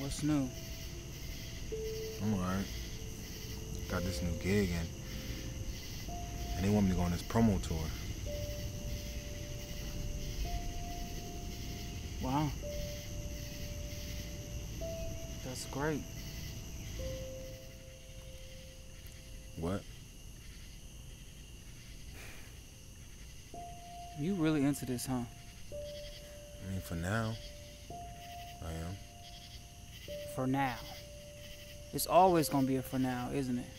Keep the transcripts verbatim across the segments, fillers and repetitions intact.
What's new? I'm alright. Got this new gig and and they want me to go on this promo tour. Wow. That's great. What? You really into this, huh? I mean, for now, I am. For now. It's always gonna be a for now, isn't it?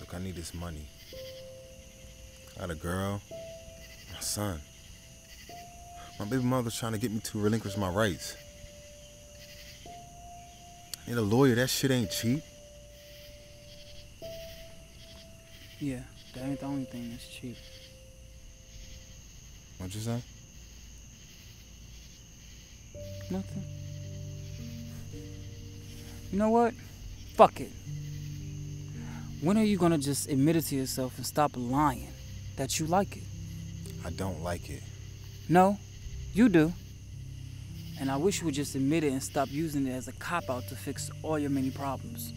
Look, I need this money. I got a girl, my son. My baby mother's trying to get me to relinquish my rights. I need a lawyer, that shit ain't cheap. Yeah, that ain't the only thing that's cheap. What'd you say? Nothing. You know what? Fuck it. When are you gonna just admit it to yourself and stop lying that you like it? I don't like it. No, you do. And I wish you would just admit it and stop using it as a cop-out to fix all your many problems.